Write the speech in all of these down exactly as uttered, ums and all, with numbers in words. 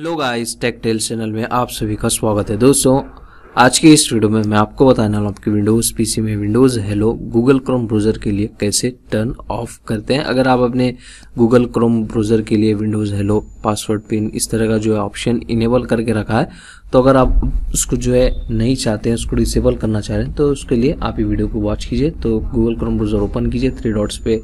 Hello guys, tech tales channel में आप सभी का स्वागत है। दोस्तों, आज की इस वीडियो में मैं आपको बताने वाला हूँ आपके विंडोज़ पीसी में Windows hello Google Chrome browser के लिए कैसे टर्न ऑफ करते हैं। अगर आप अपने गूगल क्रोम ब्राउज़र के लिए विंडोज़ हेलो पासवर्ड पिन इस तरह का जो है ऑप्शन इनेबल करके रखा है, तो अगर आप उसको जो है नहीं चाहते हैं, उसको डिसेबल करना चाह रहे हैं, तो उसके लिए आप ये वीडियो को वॉच कीजिए। तो गूगल क्रोम ब्राउज़र ओपन कीजिए, थ्री डॉट्स पे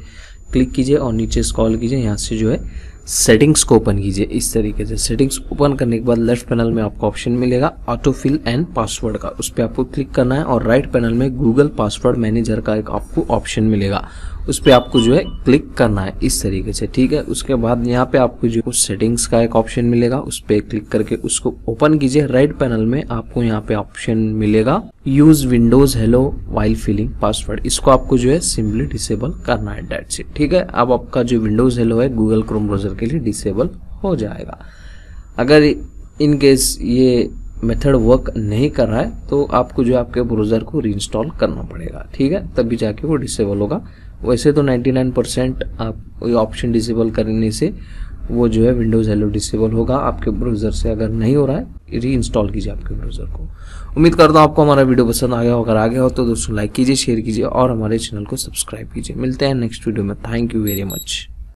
क्लिक कीजिए और नीचे स्क्रॉल कीजिए। यहाँ से जो है सेटिंग्स को ओपन कीजिए। इस तरीके से सेटिंग्स ओपन करने के बाद लेफ्ट पैनल में आपको ऑप्शन मिलेगा ऑटो फिल एंड पासवर्ड का, उस पर आपको क्लिक करना है। और राइट पैनल में गूगल पासवर्ड मैनेजर का एक आपको ऑप्शन मिलेगा, उस पर आपको जो है क्लिक करना है इस तरीके से, ठीक है। उसके बाद यहाँ पे आपको जो सेटिंग्स का एक ऑप्शन मिलेगा, उस पर क्लिक करके उसको ओपन कीजिए। राइट पैनल में आपको यहाँ पे ऑप्शन मिलेगा use Windows hello while filling password, इसको आपको जो है सिंपली डिसेबल करना है, दैट्स इट, ठीक है। अब आपका जो विंडोज हेलो है गूगल क्रोम ब्राउज़र के लिए डिसेबल हो जाएगा। अगर इन केस ये मेथड वर्क नहीं कर रहा है तो आपको जो आपके ब्राउज़र को रीइंस्टॉल करना पड़ेगा, ठीक है, तभी जाके वो डिसेबल होगा। वैसे तो निन्यानवे परसेंट आप ये ऑप्शन डिसेबल करने से वो जो है विंडोज़ हेलो डिसेबल होगा आपके ब्राउज़र से। अगर नहीं हो रहा है, रीइंस्टॉल कीजिए आपके ब्राउज़र को। उम्मीद करता हूँ आपको हमारा वीडियो पसंद आ गया हो। अगर आ गया हो तो दोस्तों लाइक कीजिए, शेयर कीजिए और हमारे चैनल को सब्सक्राइब कीजिए। मिलते हैं नेक्स्ट वीडियो में। Thank you very much.